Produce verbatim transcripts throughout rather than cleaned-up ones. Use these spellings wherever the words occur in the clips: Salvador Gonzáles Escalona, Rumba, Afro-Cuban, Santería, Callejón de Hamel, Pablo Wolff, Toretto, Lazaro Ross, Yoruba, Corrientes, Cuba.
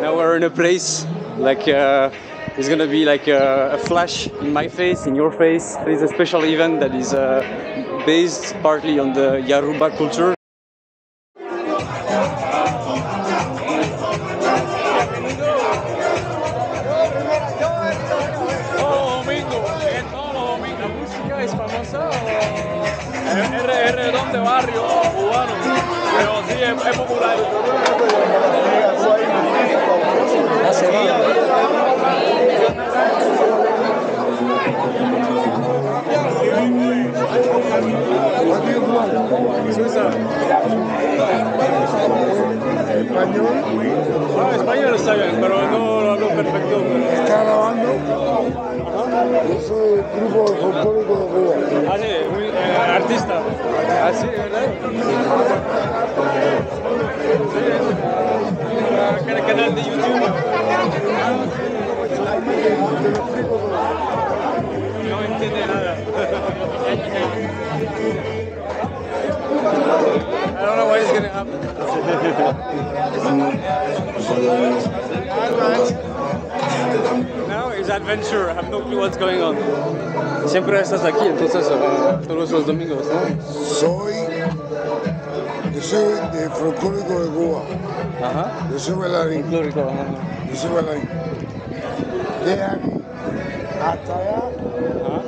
Now we're in a place like uh, it's gonna be like a, a flash in my face, in your face. It's a special event that is uh, based partly on the Yoruba culture. Ah, español está bien, pero no lo hablo perfecto. ¿Está grabando? Yo soy grupo folclórico de Cuba. Ah, sí, muy, eh, artista. Ah, sí, ¿verdad? Sí, eh, canal de YouTube. No entiende nada. I don't know what is going to happen. Now it's adventure. I have no clue what's going on. Siempre estás aquí, entonces uh, todos los domingos, ¿eh? Soy, yo soy de folclórico de Cuba. Ajá. Yo soy bailarín. Folclórico, ajá. Yo soy bailarín. De aquí hasta allá, ajá.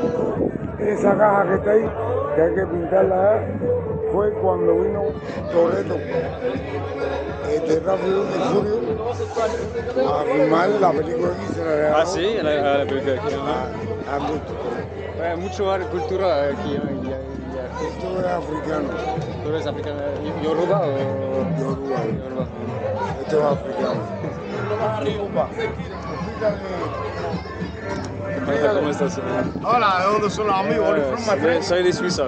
Esa caja que está ahí, que hay que pintarla. Fue cuando vino Toretto eh, de Rápido y Furioso a filmar la película que se la regaló. Ah, sí, la, la, la película aquí. Ah, a gusto. Eh, mucho arte, cultura aquí. Esto es africano. ¿Tú eres africano? ¿Yoruba o...? Yoruba. Yoruba. Esto es africano. Yoruba. ¿Cómo estás? Hola, ¿de dónde son los amigos? Soy, soy de Suiza.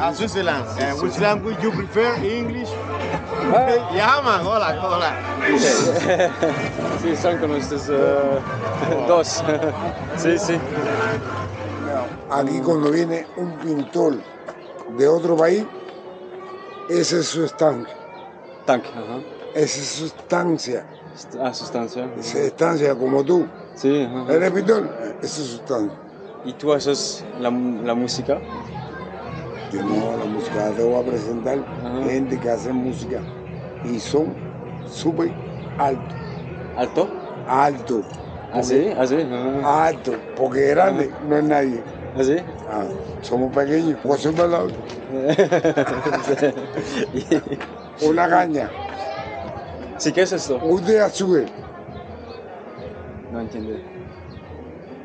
Ah, Switzerland. Uh, which language you prefer? English? Yeah, man. Hola, hola. Sí, son con ustedes dos. Sí, sí. Aquí cuando viene un pintor de otro país, ese es su estanque. Tanque, ajá. Esa es sustancia. Ah, sustancia. Sustancia, como tú. Sí, ajá. Eres pintor, eso es sustancia. ¿Y tú haces la, la música? Yo no, la música, te voy a presentar ajá. gente que hace música y son súper altos. ¿Alto? Alto. ¿Así? ¿Así? Ajá. Alto, porque grande ajá. no es nadie. ¿Así? Ah, somos pequeños, pues soy bailado. Una caña. ¿Sí qué es esto? Un de azúcar. No entiendo.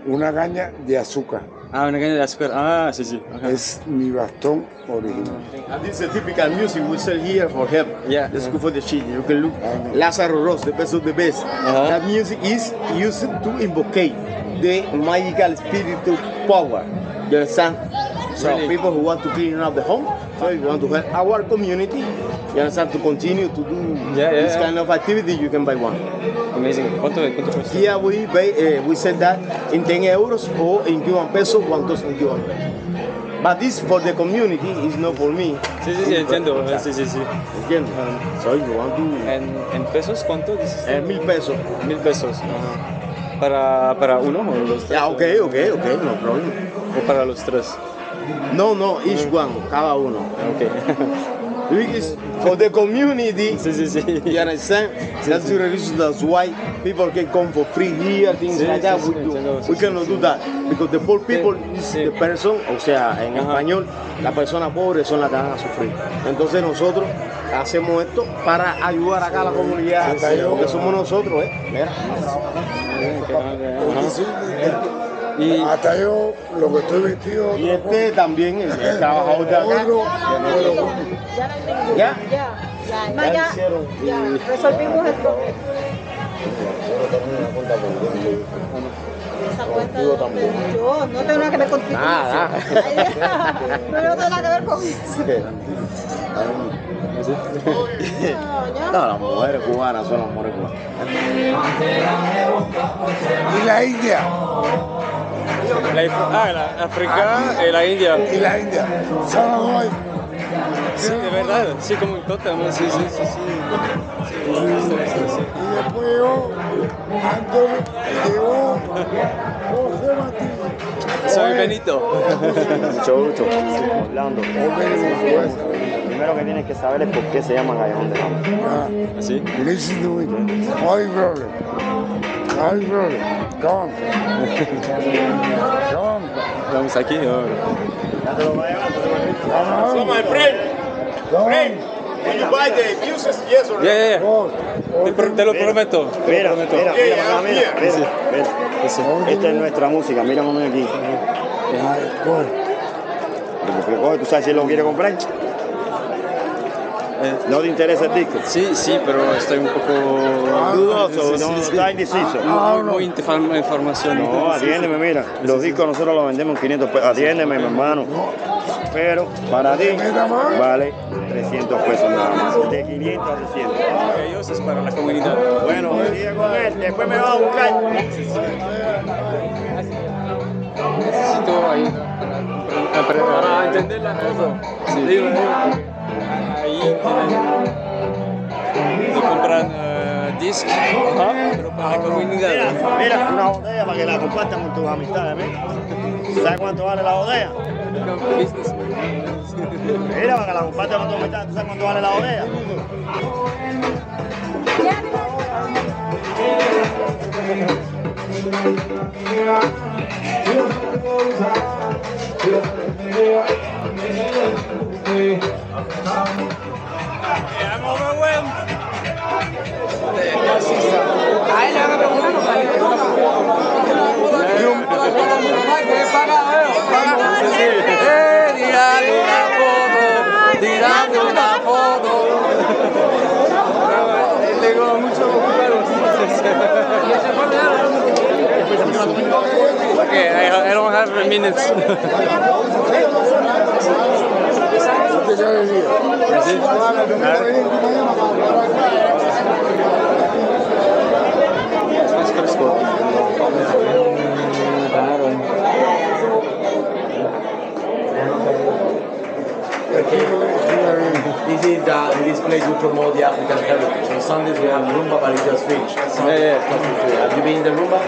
Una caña de azúcar. Ah, una caña de azúcar. Ah, sí, sí. Okay. Es mi bastón original. And this is a typical music we sell here for him. Yeah. Let's go for the shit. You can look. Uh-huh. Lazaro Ross, the best of the best. Uh-huh. That music is used to invoke the magical spiritual power. You understand? So really? People who want to clean up the home, so if you want to help our community, you understand, to continue to do yeah, yeah, this yeah. kind of activity, you can buy one. Amazing. ¿Cuánto, cuánto cuesta? Here we, buy, uh, we sell that in ten euros or in Cuban pesos, one thousand Cuban pesos. But this for the community, it's not for me. Sí, sí, sí, entiendo. Yeah. Sí, sí, sí. Entiendo. Um, so you want to... ¿En, en pesos cuánto? En uh, mil pesos. Mil pesos. Uh, para, ¿Para uno o los tres? Yeah, ok, ok, ok, no problem. ¿O para los tres? No, no, each one, cada uno. Okay. Because for the community, sí, sí, sí. You understand? Sí, that's, sí. The reason, that's why people can come for free here, things sí, like sí, that. Sí, we do. Sí, we sí, cannot sí. do that because the poor people sí, is sí. the person, o sea, en ajá. español, las personas pobres son las que van a sufrir. Entonces nosotros hacemos esto para ayudar acá a la comunidad, sí, sí, sí, que somos nosotros, ¿eh? Mira. Sí, y hasta yo, lo que estoy vestido... Y este también, el trabajador de acá. ¿Ya? Ya, ya, ya, resolvimos el problema. Esa cuenta de yo, no tengo nada que ver contigo. Nada. No tengo nada que ver con eso. No, las mujeres cubanas son las mujeres cubanas. ¿Y la India? La, ah, la africana y la India. Y la India. Sí, de verdad, sí, como en Tota, ¿no? Sí, sí, sí, sí. Y después yo, Antonio, llegó José Martínez. Soy Benito. Mucho gusto. Orlando. Primero que tienes que saber es por qué se llama Callejón de Hamel. ¿Así? Listen to it. My brother. My brother. Come. Come. Estamos aquí, ¿no? So my friend, friend, will you buy the buses? Yes or no? Yeah, yeah, yeah. Te, te lo prometo. Te lo prometo. Mira, mira, mira, mira. Esta es nuestra música. Mira, mami, aquí. Pero coge, ¿tú sabes si él lo quiere comprar? ¿No te interesa el disco? Sí, sí, pero estoy un poco dudoso, no está indeciso. No, no, información. No, atiéndeme, mira, los discos nosotros los vendemos en quinientos pesos, atiéndeme, mi hermano. Pero para ti vale trescientos pesos nada más, de quinientos a trescientos. Ellos es para la comunidad. Bueno, sigue con él, después me va a buscar. Necesito ahí para entender las cosas. Ahí te compran uh, discos, pero para la comunidad. Mira, mira, una botella para que la compartan con tus amistades. ¿eh? ¿Sabes cuánto vale la botella? Mira, para que la compartan con tus amistades. ¿Tú sabes cuánto vale la botella? I'm overwhelmed. A él le van a preguntar los amigos. Tirando una foto. Tengo muchos ocupados. Okay, I, I don't have minutes. This is uh, this place we promote the African heritage. On Sundays we have rumba, but it's just finished. Yeah, yeah. Have you been in the rumba?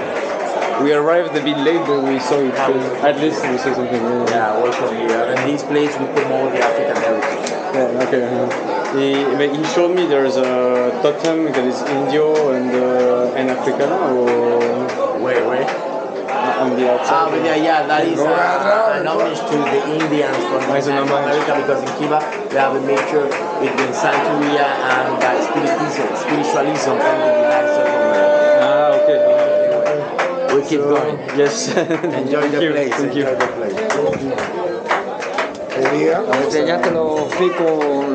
We arrived a bit late, but we saw it. At least we saw something. Yeah, yeah, welcome here. And this place we promote the African heritage. Yeah, okay. He, he showed me there's a totem that is Indio and uh, and Africano. Or... Where, where? On the outside. Ah, yeah, yeah. That is uh, an homage to the Indians from Central America, because in Cuba they have a mixture between Santería and uh, spiritism, spiritualism from the United States of America. Ah, okay. We keep going. Yes. Enjoy the place. Thank you. Me enseñaste los ricos,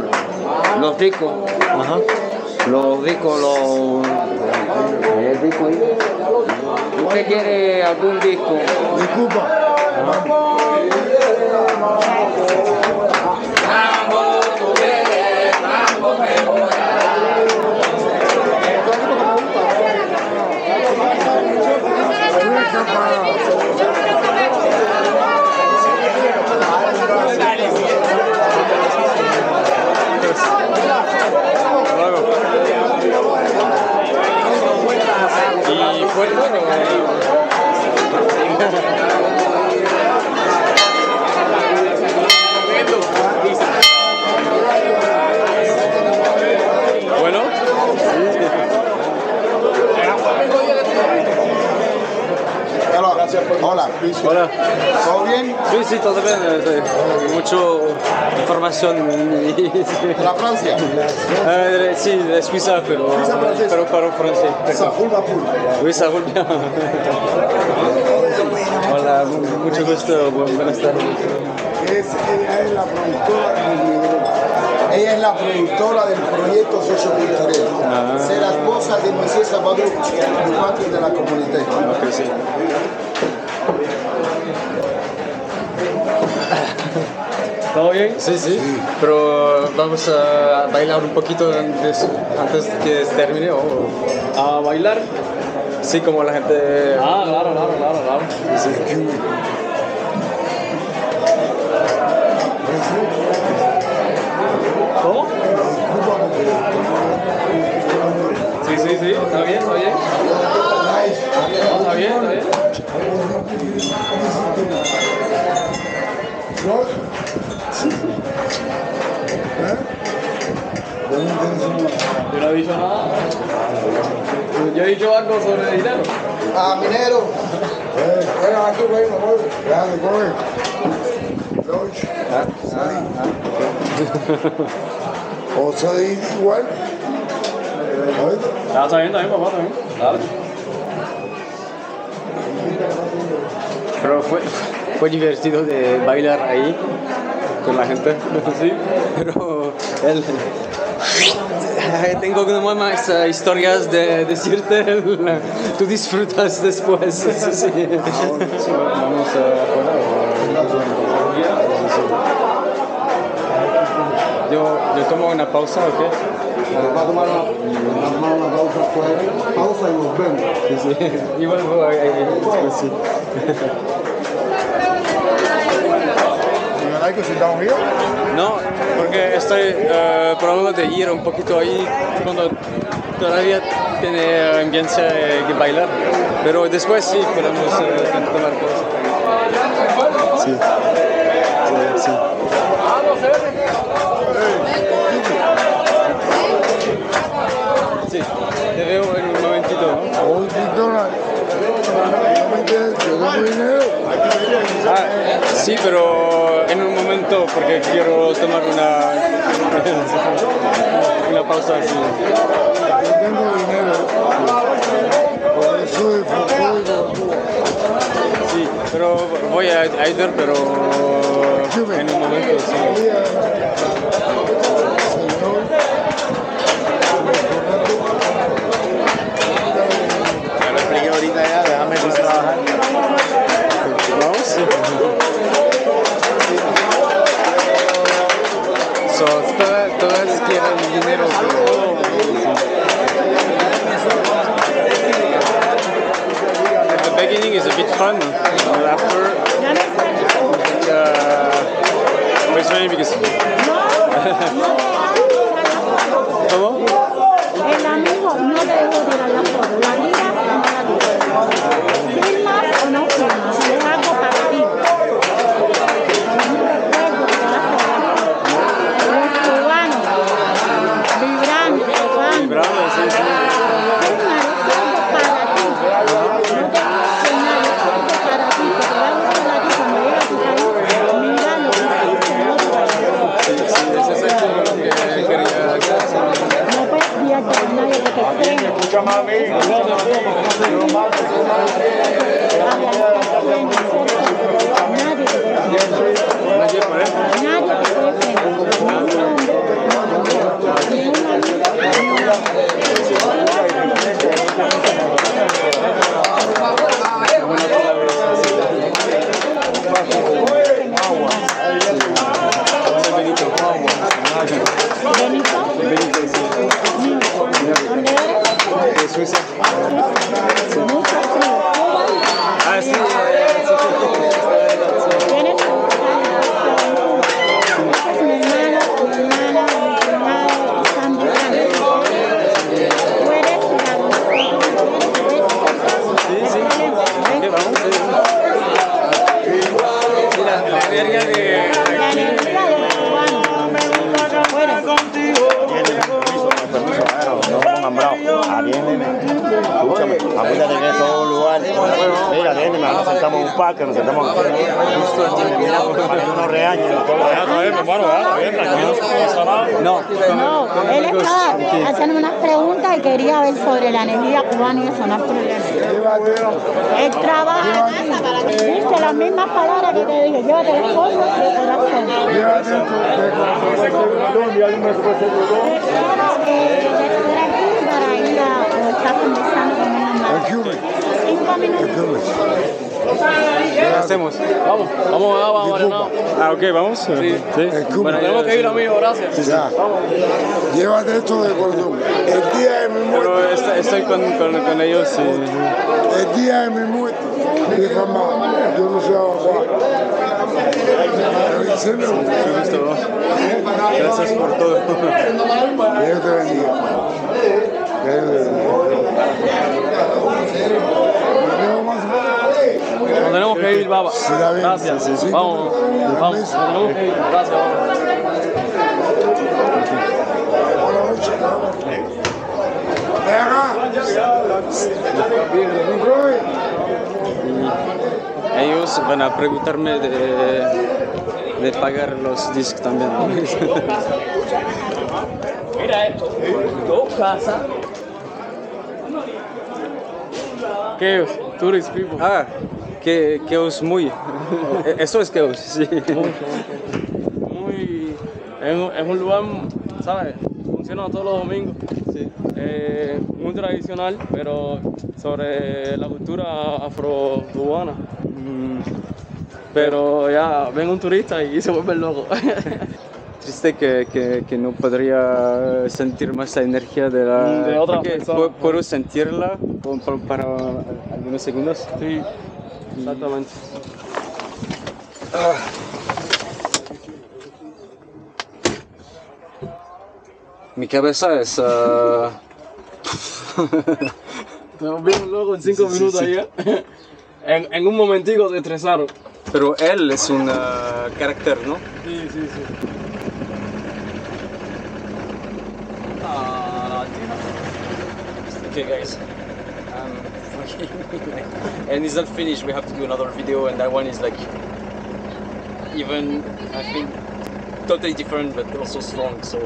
los ricos. Ajá. Los ricos, los. El disco ahí. ¿Usted quiere algún disco? De Cuba. Hola, hola. ¿Todo bien? Sí, sí, todo bien. Sí. Mucha información. ¿De la Francia? Eh, sí, de Suiza, pero, pero para francés. ¿Esa fulva fulva? Sí, esa fulva. Hola, mucho gusto. Buenas tardes. Es, ella es la productora del grupo. Ella es la productora del proyecto socio-cultural. Ah. Es la esposa de Monsieur Salvador, que es el patio de la comunidad. Okay, sí. ¿Todo bien? Sí, sí, sí. Pero vamos a bailar un poquito antes, antes que termine. Oh. ¿A bailar? Sí, como la gente... Ah, claro, claro, claro, claro. Sí, sí. ¿Cómo? Sí, sí, sí, está bien, está bien. No, está bien, está bien. Yo no he dicho nada. Yo he dicho algo sobre el dinero. Ah, minero. Bueno, aquí voy, me voy. Ya, me voy. ¿O se dice igual? Ah, está bien, está bien, papá, también. Dale. Pero fue, fue divertido de bailar ahí con la gente. Sí, pero él... Tengo como más uh, historias de decirte, tú disfrutas después. Sí, sí. Vamos a... Yo, yo tomo una pausa, ¿ok? ¿Va a tomar una pausa fuera? Pausa y nos vemos. Sí, sí. Igual voy ahí después, sí. ¿Hay que sentar un río? No, porque estoy uh, probando de ir un poquito ahí cuando todavía tiene ambiente que bailar, pero después sí podemos uh, tomar cosas. Sí, sí, sí. Sí, te veo en un momentito. Un momentito, Ah, sí, pero en un momento, porque quiero tomar una, una pausa así. Yo tengo dinero, por eso es futuro. Sí, pero voy a ayudar, pero en un momento, sí. Ya lo expliqué ahorita ya, déjame ir a trabajar. So, todas, todas quieren dinero, pero... At the beginning is a bit fun, but after it, uh, it's funny because... ¿Cómo? El amigo no le dejó tirar la foto, la vida no la dijo. ¿Firmas o no firmas? Es algo para ti. Cuba, ¿Qué hacemos? Vamos, vamos, vamos, vamos. No. Ah, ok, vamos. Sí. Sí. Bueno, tenemos que ir, amigo, gracias. Ya. Vamos. Llévate esto de corazón. El día de mi muerte. Pero está, estoy con, con, con ellos. Sí. El día de mi muerte. Mi mamá, yo no sé abajo. Gracias por todo. Dios te bendiga. Dios te bendiga. Nos tenemos que ir, Baba. Gracias. Sí, sí, vamos, vamos. Nos tenemos que ir. Gracias, Baba. Ellos van a preguntarme de, de pagar los discos también. Mira esto. Dos casas. ¿Qué es? Tourist people. Ah, que, que os muy. Eso es que os, sí. Muy. Es un lugar, ¿sabes? Funciona todos los domingos. Sí. Eh, muy tradicional, pero sobre la cultura afro-cubana. Mm. Pero ya, ven un turista y se vuelve loco. Triste que, que, que no podría sentir más la energía de la... De otra persona. Puedo sentirla por, por, para algunos segundos. Sí, exactamente. Ah. Mi cabeza es... Uh... Estamos bien luego en cinco sí, minutos sí, sí. allá. en, en un momentico te estresaron. Pero él es un uh, carácter, ¿no? Sí, sí, sí. Okay guys, um, and it's not finished, we have to do another video, and that one is like even, I think, totally different but also strong, so...